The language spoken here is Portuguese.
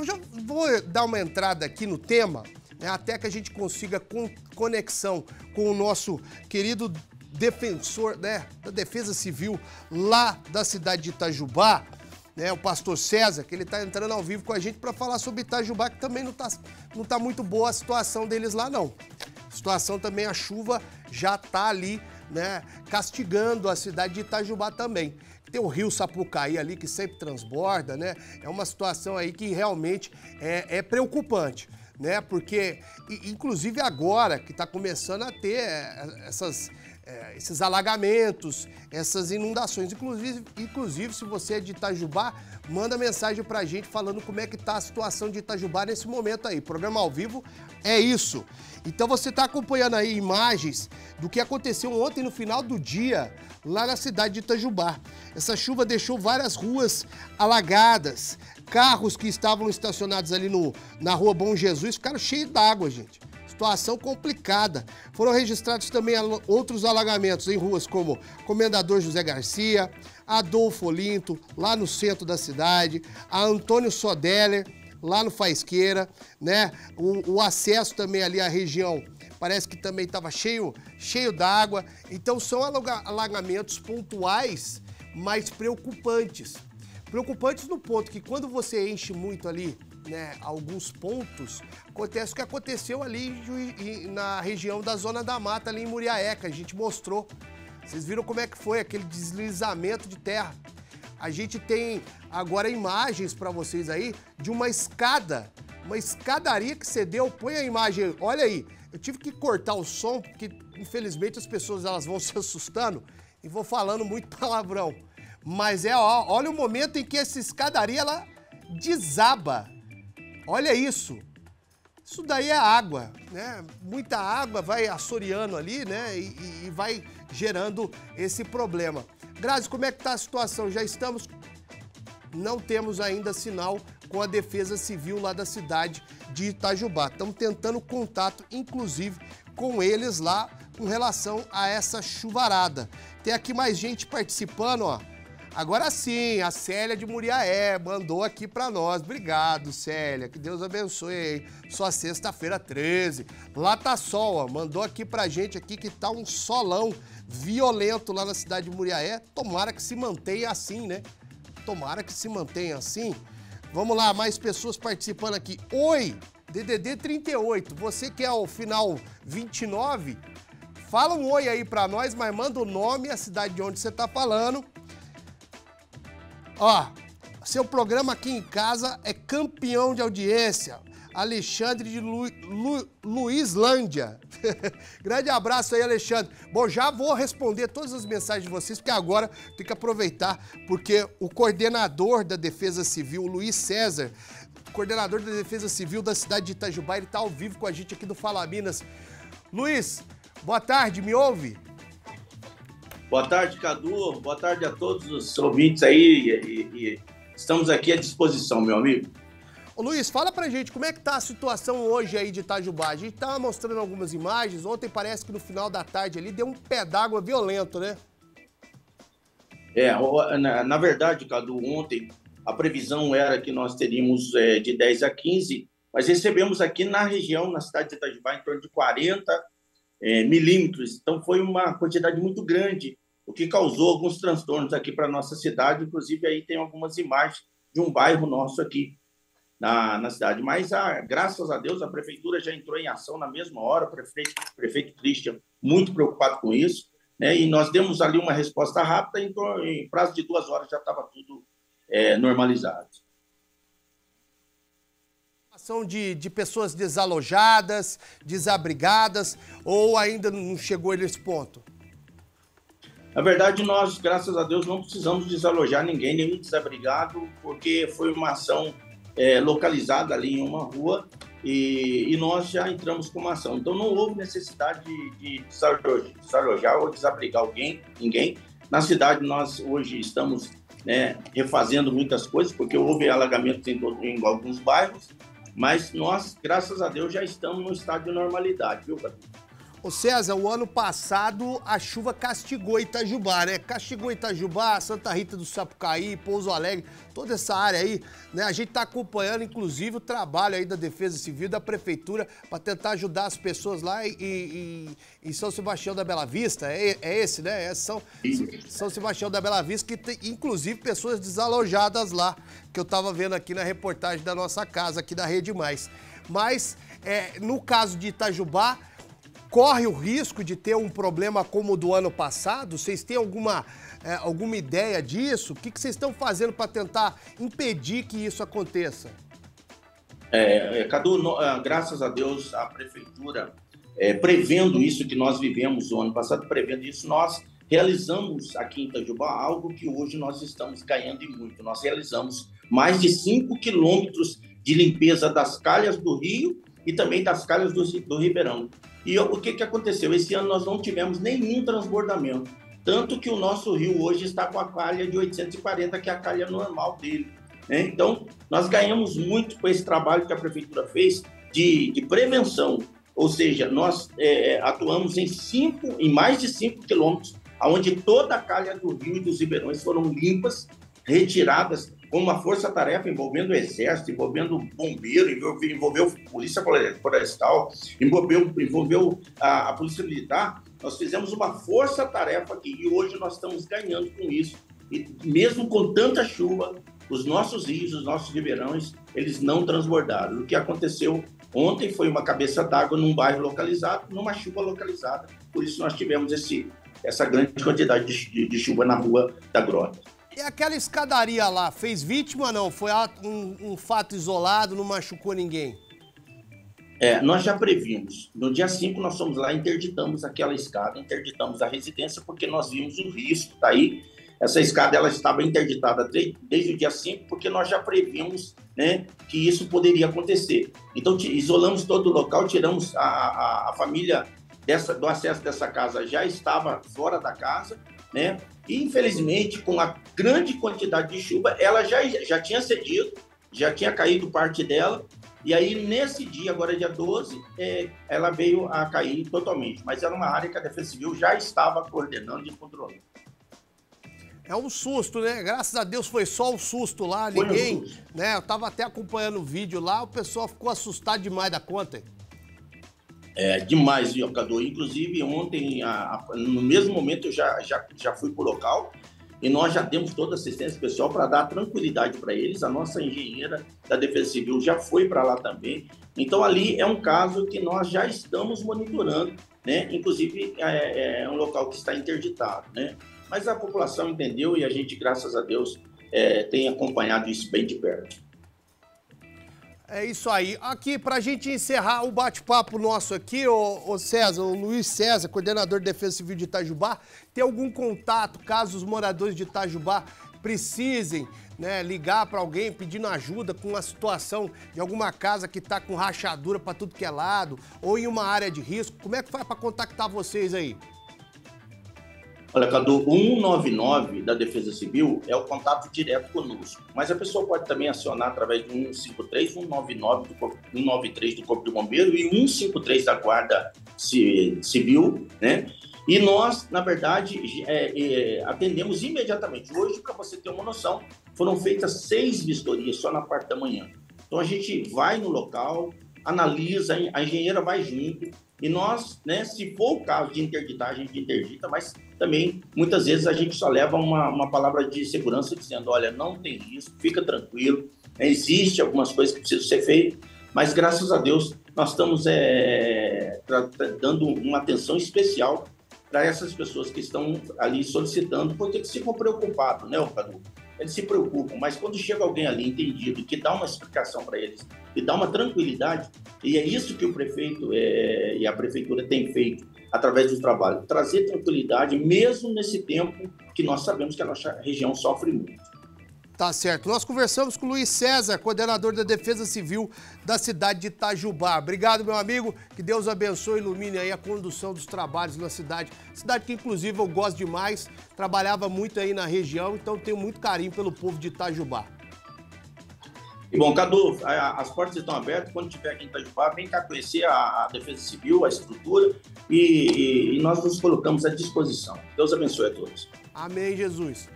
Eu já vou dar uma entrada aqui no tema, né, até que a gente consiga conexão com o nosso querido defensor, né, da Defesa Civil lá da cidade de Itajubá, né, o pastor César, que ele está entrando ao vivo com a gente para falar sobre Itajubá, que também não tá muito boa a situação deles lá, não. A situação também, a chuva já tá ali, né, castigando a cidade de Itajubá também. Tem o rio Sapucaí ali que sempre transborda, né? É uma situação aí que realmente é preocupante, né? Porque, inclusive agora, que está começando a ter esses alagamentos, essas inundações. Inclusive, se você é de Itajubá, manda mensagem pra gente falando como é que tá a situação de Itajubá nesse momento aí. Programa ao vivo é isso. Então você tá acompanhando aí imagens do que aconteceu ontem no final do dia lá na cidade de Itajubá. Essa chuva deixou várias ruas alagadas, carros que estavam estacionados ali na rua Bom Jesus ficaram cheios d'água, gente. Situação complicada. Foram registrados também outros alagamentos em ruas como Comendador José Garcia, Adolfo Olinto, lá no centro da cidade, a Antônio Sodeller, lá no Faisqueira, né? O acesso também ali à região parece que também estava cheio d'água. Então são alagamentos pontuais, mas preocupantes. Preocupantes no ponto que quando você enche muito ali, né, alguns pontos, acontece o que aconteceu ali na região da Zona da Mata, ali em Muriaéca. A gente mostrou, vocês viram como é que foi aquele deslizamento de terra. A gente tem agora imagens para vocês aí de uma escada, uma escadaria que cedeu. Põe a imagem, olha aí, eu tive que cortar o som, porque infelizmente as pessoas elas vão se assustando e vou falando muito palavrão. Mas olha o momento em que essa escadaria ela desaba. Olha isso, isso daí é água, né? Muita água vai assoreando ali, né? E vai gerando esse problema. Grazi, como é que tá a situação? Já estamos, não temos ainda sinal com a Defesa Civil lá da cidade de Itajubá. Estamos tentando contato, inclusive, com eles lá com relação a essa chuvarada. Tem aqui mais gente participando, ó. Agora sim, a Célia de Muriaé mandou aqui pra nós. Obrigado, Célia. Que Deus abençoe. Só sexta-feira 13. Lá tá sol, ó. Mandou aqui pra gente aqui que tá um solão violento lá na cidade de Muriaé. Tomara que se mantenha assim, né? Tomara que se mantenha assim. Vamos lá, mais pessoas participando aqui. Oi, DDD 38. Você que é o final 29, fala um oi aí pra nós, mas manda o nome e a cidade de onde você tá falando. Ó, seu programa aqui em casa é campeão de audiência. Alexandre de Luislândia. Grande abraço aí, Alexandre. Bom, já vou responder todas as mensagens de vocês, porque agora tem que aproveitar, porque o coordenador da Defesa Civil, Luiz César, coordenador da Defesa Civil da cidade de Itajubá, ele tá ao vivo com a gente aqui do Fala Minas. Luiz, boa tarde, me ouve? Boa tarde, Cadu. Boa tarde a todos os ouvintes aí. E estamos aqui à disposição, meu amigo. Ô, Luiz, fala pra gente como é que tá a situação hoje aí de Itajubá. A gente tá mostrando algumas imagens. Ontem parece que no final da tarde ali deu um pé d'água violento, né? É, na verdade, Cadu, ontem a previsão era que nós teríamos de 10 a 15, mas recebemos aqui na região, na cidade de Itajubá, em torno de 40 milímetros. Então foi uma quantidade muito grande, o que causou alguns transtornos aqui para a nossa cidade. Inclusive, aí tem algumas imagens de um bairro nosso aqui na cidade. Mas, graças a Deus, a prefeitura já entrou em ação na mesma hora, o prefeito Christian muito preocupado com isso, né? E nós demos ali uma resposta rápida, em prazo de 2 horas já estava tudo normalizado. De pessoas desalojadas, desabrigadas, ou ainda não chegou nesse ponto? Na verdade, nós, graças a Deus, não precisamos desalojar ninguém, nenhum desabrigado, porque foi uma ação localizada ali em uma rua e nós já entramos com uma ação. Então, não houve necessidade de desalojar ou desabrigar ninguém. Na cidade, nós hoje estamos, né, refazendo muitas coisas, porque houve alagamentos em alguns bairros, mas nós, graças a Deus, já estamos no estado de normalidade, viu, Cadu? Ô César, o ano passado a chuva castigou Itajubá, né? Castigou Itajubá, Santa Rita do Sapucaí, Pouso Alegre, toda essa área aí, né? A gente tá acompanhando, inclusive, o trabalho aí da Defesa Civil, da Prefeitura, para tentar ajudar as pessoas lá em São Sebastião da Bela Vista. É esse, né? É São Sebastião da Bela Vista, que tem, inclusive, pessoas desalojadas lá, que eu tava vendo aqui na reportagem da nossa casa, aqui da Rede Mais. Mas, no caso de Itajubá, corre o risco de ter um problema como o do ano passado? Vocês têm alguma ideia disso? O que vocês estão fazendo para tentar impedir que isso aconteça? Cadu, graças a Deus, a Prefeitura, prevendo isso que nós vivemos o ano passado, prevendo isso, nós realizamos aqui em Itajubá algo que hoje nós estamos caindo em muito. Nós realizamos mais de 5 quilômetros de limpeza das calhas do rio e também das calhas do Ribeirão. E o que aconteceu? Esse ano nós não tivemos nenhum transbordamento, tanto que o nosso rio hoje está com a calha de 840, que é a calha normal dele, né? Então, nós ganhamos muito com esse trabalho que a Prefeitura fez de prevenção, ou seja, nós atuamos em mais de 5 quilômetros, onde toda a calha do rio e dos ribeirões foram limpas, retiradas, com uma força-tarefa envolvendo o exército, envolvendo o bombeiro, envolveu a polícia florestal, envolveu a polícia militar. Nós fizemos uma força-tarefa aqui e hoje nós estamos ganhando com isso. E mesmo com tanta chuva, os nossos rios, os nossos ribeirões, eles não transbordaram. O que aconteceu ontem foi uma cabeça d'água num bairro localizado, numa chuva localizada. Por isso nós tivemos essa grande quantidade de chuva na Rua da Grota. E aquela escadaria lá, fez vítima ou não? Foi um fato isolado, não machucou ninguém? Nós já previmos. No dia 5 nós fomos lá, interditamos aquela escada, interditamos a residência, porque nós vimos o risco, tá aí. Essa escada ela estava interditada desde o dia 5, porque nós já previmos, né, que isso poderia acontecer. Então isolamos todo o local, tiramos a família do acesso dessa casa, já estava fora da casa, né? E, infelizmente, com a grande quantidade de chuva, ela já tinha cedido, já tinha caído parte dela, e aí, nesse dia, agora dia 12, ela veio a cair totalmente. Mas era uma área que a Defesa Civil já estava coordenando e controlando. É um susto, né? Graças a Deus foi só um susto lá, ninguém... né? Eu estava até acompanhando o vídeo lá, o pessoal ficou assustado demais da conta. Demais, Cadu. Inclusive, ontem, no mesmo momento, eu já fui para o local e nós já demos toda a assistência pessoal para dar tranquilidade para eles. A nossa engenheira da Defesa Civil já foi para lá também. Então, ali é um caso que nós já estamos monitorando, né? Inclusive, é um local que está interditado, né? Mas a população entendeu e a gente, graças a Deus, tem acompanhado isso bem de perto. É isso aí. Aqui, pra gente encerrar o bate-papo nosso aqui, ô César, o Luiz César, coordenador de Defesa Civil de Itajubá, tem algum contato, caso os moradores de Itajubá precisem, né, ligar pra alguém pedindo ajuda com a situação de alguma casa que tá com rachadura pra tudo que é lado, ou em uma área de risco? Como é que faz pra contactar vocês aí? Olha, Cadu, 199 da Defesa Civil é o contato direto conosco, mas a pessoa pode também acionar através do 153, 199 193 do Corpo de Bombeiro e 153 da Guarda Civil, né? E nós, na verdade, atendemos imediatamente. Hoje, para você ter uma noção, foram feitas 6 vistorias só na parte da manhã. Então, a gente vai no local, analisa, a engenheira vai junto, e nós, né, se for o caso de interditar, a gente interdita, mas também, muitas vezes, a gente só leva uma palavra de segurança dizendo, olha, não tem risco, fica tranquilo, né, existe algumas coisas que precisam ser feitas, mas, graças a Deus, nós estamos dando uma atenção especial para essas pessoas que estão ali solicitando, porque se for preocupado, né, Cadu? Eles se preocupam, mas quando chega alguém ali entendido, que dá uma explicação para eles, que dá uma tranquilidade, e é isso que o prefeito e a prefeitura têm feito através do trabalho, trazer tranquilidade, mesmo nesse tempo que nós sabemos que a nossa região sofre muito. Tá certo. Nós conversamos com o Luiz César, coordenador da Defesa Civil da cidade de Itajubá. Obrigado, meu amigo. Que Deus abençoe e ilumine aí a condução dos trabalhos na cidade. Cidade que, inclusive, eu gosto demais. Trabalhava muito aí na região, então tenho muito carinho pelo povo de Itajubá. E bom, Cadu, as portas estão abertas. Quando estiver aqui em Itajubá, vem cá conhecer a Defesa Civil, a estrutura, e nós nos colocamos à disposição. Deus abençoe a todos. Amém, Jesus.